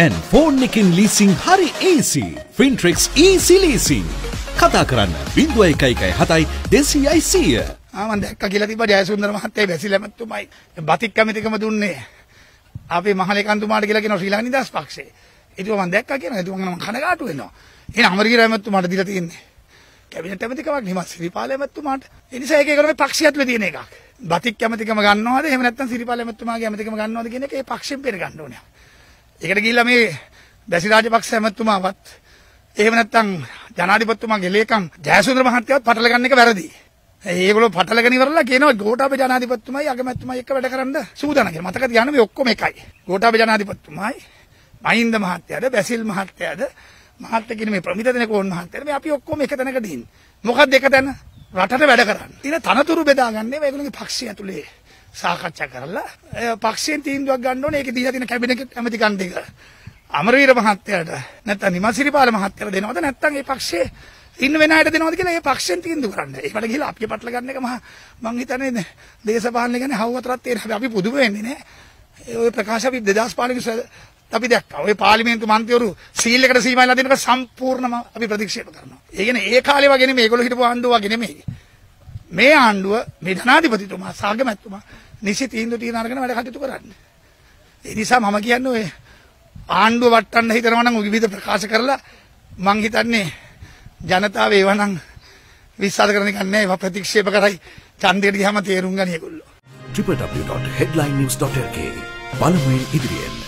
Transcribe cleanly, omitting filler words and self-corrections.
දැන් ෆෝන් එකෙන් ලීසින් හරි easy. Fintrix easy leasing. කතා කරන්න 0117 200. ආ මම දැක්කා කියලා තිබ්බා ජයසුන්දර මහත්තයා වැසිලමතුමයි බතික් කමිටිකම දුන්නේ. අපේ මහලේකන්තුමාට කියලා කියනවා ශ්‍රී ලංකා නිදහස් පක්ෂයේ. ඒක මම දැක්කා කියනවා. ඒක මම කනගාටු වෙනවා. එහෙනම් අමරගිර මහත්තයාට දීලා තියෙන්නේ. කැබිනට් කමිටිකමක් හිමත් සිරිපාල මහත්තයාට. ඒ නිසා ඒක ඒකනේ පක්ෂියත්ල තියෙන එකක්. බතික් කමිටිකම ගන්නවද එහෙම නැත්නම් සිරිපාල මහත්තයාගේ කමිටිකම ගන්නවද කියන එක ඒ පක්ෂයෙන් පෙර ගන්න ඕනේ. ඒකට ගිහිල්ලා මේ දැසි රාජපක්ෂ මහත්මයාවත් එහෙම නැත්නම් ජනාධිපතිතුමාගේ ලේකම් ජයසුන්දර මහත්තයාවත් පටල ගන්න එක වැරදි. ඒගොල්ලෝ පටලගෙන ඉවරලා කියනවා ගෝඨාභය ජනාධිපතිතුමයි අගමැතිතුමයි එක්ක වැඩ කරන්න සූදානම් කියලා. මතක තියාගන්න මේ ඔක්කොම එකයි. ගෝඨාභය ජනාධිපතිතුමයි මහින්ද මහත්තයාද බැසිල් මහත්තයාද මහත්තයා කියන මේ ප්‍රමිත දෙනකෝන් මහත්තයාද මේ අපි ඔක්කොම එක තැනකට දින්. මොකක්ද එක තැන? රටට වැඩ කරන්න. ඉතින් තනතුරු බෙදාගන්නේ මේගොල්ලෝගේ පක්ෂය ඇතුලේ. සාකච්ඡා කරලා පක්ෂයෙන් තීන්දුවක් ගන්න ඕනේ. ඒකේ දීලා තියෙන කැබිනට් ඇමති කන්දේක අමරවීර මහත්තයාට නැත්නම් නිමසිරිපාල මහත්තයාට දෙනවද නැත්නම් ඒ පක්ෂයේ ඉන්න වෙන අයට දෙනවද කියලා ඒ පක්ෂයෙන් තීන්දුව කරන්න. ඒකට ගිහලා අපි පටල ගන්න එක මම හිතන්නේ දේශපාලන ගැන හවුතරක් තියෙන හැබැයි අපි පුදුම වෙන්නේ නේ. ඔය ප්‍රකාශ අපි 2015 අපි දැක්කා. ඔය පාර්ලිමේන්තු මන්ත්‍රීවරු සීල් එකට සීමා වෙලා දෙනක සම්පූර්ණම අපි ප්‍රතික්ෂේප කරනවා. ඒ කියන්නේ ඒ කාලේ වගේ නෙමෙයි ඒගොල්ලෝ හිටපු ආණ්ඩුව වගේ නෙමෙයි. මේ ආණ්ඩුව මේ ජනාධිපතිතුමා සාගමැතිතුමා නිසි තීන්දුව තියන අරගෙන වැඩ කටයුතු කරන්නේ. ඒ නිසා මම කියන්නේ ඔය ආණ්ඩුව වටන්න හිතනවා නම් විවිධ ප්‍රකාශ කරලා මං හිතන්නේ ජනතාව ඒව නම් විශ්වාස කරන එක නෑ. ඒවා ප්‍රතික්ෂේප කරයි ඡන්දයට ගියාම තේරුම් ගන්න ඒගොල්ලෝ. www.headlinenews.lk බලමු ඉදිරියට.